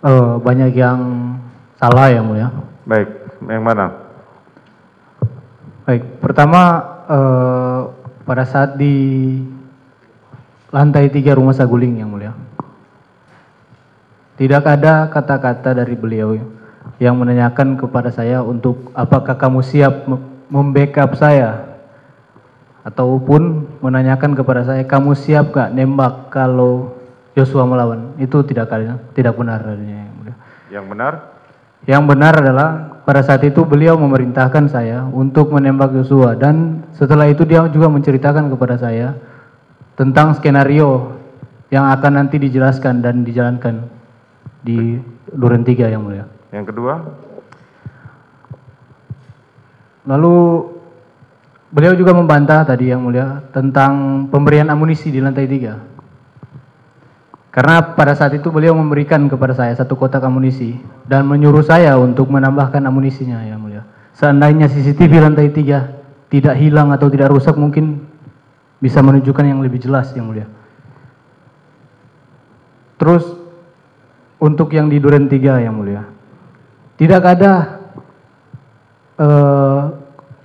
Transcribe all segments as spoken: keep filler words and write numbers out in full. Uh, banyak yang salah ya Mulia. Baik, yang mana? Baik, pertama uh, pada saat di lantai tiga rumah Saguling yang Mulia, tidak ada kata-kata dari beliau yang menanyakan kepada saya untuk apakah kamu siap membackup saya, ataupun menanyakan kepada saya kamu siap gak nembak kalau Joshua melawan. Itu tidak tidak benar adanya yang Mulia. Yang benar? Yang benar adalah pada saat itu beliau memerintahkan saya untuk menembak Joshua, dan setelah itu dia juga menceritakan kepada saya tentang skenario yang akan nanti dijelaskan dan dijalankan di Duren Tiga yang Mulia. Yang kedua, lalu beliau juga membantah tadi yang Mulia tentang pemberian amunisi di lantai tiga, karena pada saat itu beliau memberikan kepada saya satu kotak amunisi dan menyuruh saya untuk menambahkan amunisinya yang Mulia. Seandainya C C T V lantai tiga tidak hilang atau tidak rusak, mungkin bisa menunjukkan yang lebih jelas yang Mulia. Terus untuk yang di Duren tiga yang Mulia, tidak ada eh,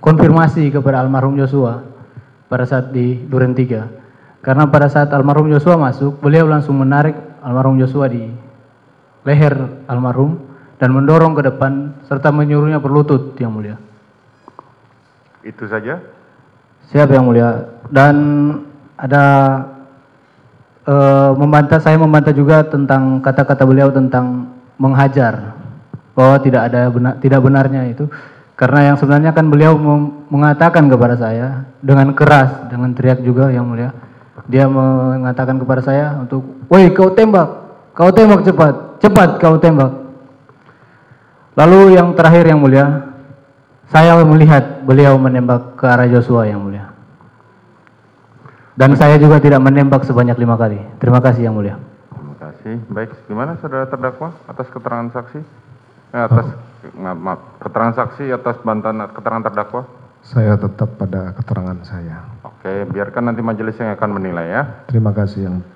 konfirmasi kepada almarhum Joshua pada saat di Duren tiga. Karena pada saat almarhum Joshua masuk, beliau langsung menarik almarhum Joshua di leher almarhum dan mendorong ke depan serta menyuruhnya berlutut yang Mulia. Itu saja? Siap yang Mulia. Dan ada e, membantah, saya membantah juga tentang kata-kata beliau tentang menghajar, bahwa tidak ada benar, tidak benarnya itu. Karena yang sebenarnya kan beliau mengatakan kepada saya dengan keras, dengan teriak juga yang Mulia. Dia mengatakan kepada saya untuk, "Woi, kau tembak, kau tembak cepat, cepat kau tembak." Lalu yang terakhir yang Mulia, saya melihat beliau menembak ke arah Joshua yang Mulia. Dan saya juga tidak menembak sebanyak lima kali. Terima kasih yang Mulia. Terima kasih. Baik, gimana saudara terdakwa atas keterangan saksi? Eh, atas oh. maaf, maaf, keterangan saksi atas bantahan keterangan terdakwa? Saya tetap pada keterangan saya. Oke, biarkan nanti majelis yang akan menilai ya. Terima kasih yang